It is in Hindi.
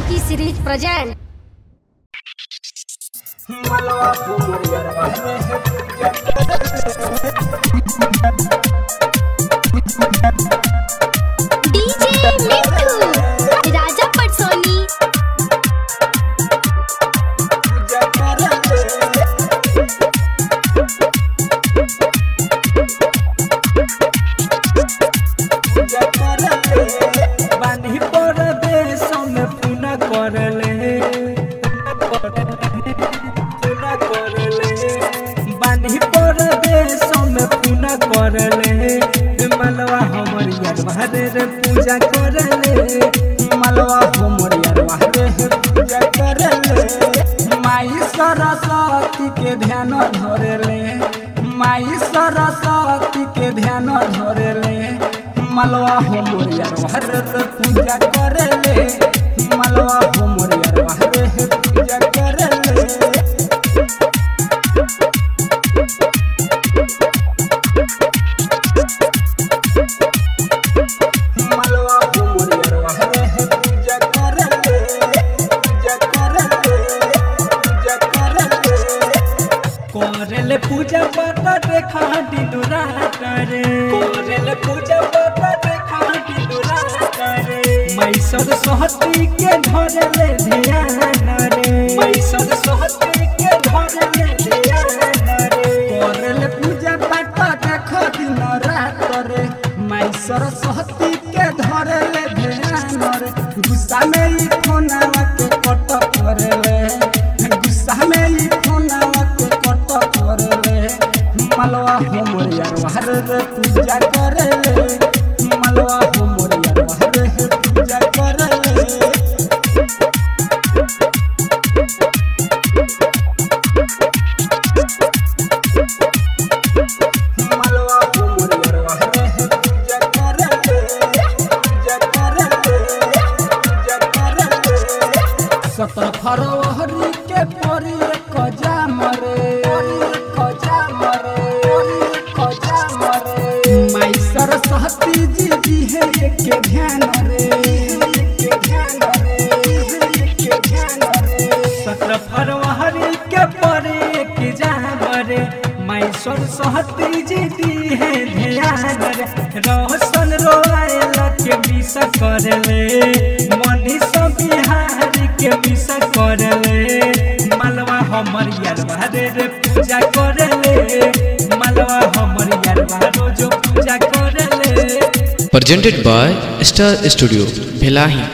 भगवान की सीरीज प्रेजेंट पूजा करले मलवा हमर यरवा पूजा करले माई सरस्वती के ध्यान धरेले माई सरस्वती के ध्यान धरेले मलवा हमर यरवा पूजा करले मलवा हमर यरवा पूजा करले पूजा पाता देखा डिडुरा करे कोरेले पूजा पाता देखा डिडुरा करे माई सरस्वती के धरेले ध्यान रे माई सरस्वती के धरेले ध्यान रे कोरेले पूजा पाता देखा डिडुरा करे माई सरस्वती के धरेले ध्यान रे गुस्सा में ई फोनवा के कट करेले गुस्सा में ई फोनवा के कट करे मलवा हमर यरवा पूजा करले मलवा हमर यरवा पूजा करले मलवा हमर यरवा पूजा करले पूजा करले पूजा करले 17 फरवरी के परी कजा मरे सरस्वती जी जी है के ध्यान रे के ध्यान रे के ध्यान रे 17 फरवरी के परे के जावरे माई सरस्वती जी जी है ध्यान रे रोशन रोएला के विष करले मनीष बिहारी के विष करले मलवा हमर यरवा रे पूजा करले मलवा हमर यरवा रोज पूजा करले Presented by Star Studio, Bhelahi।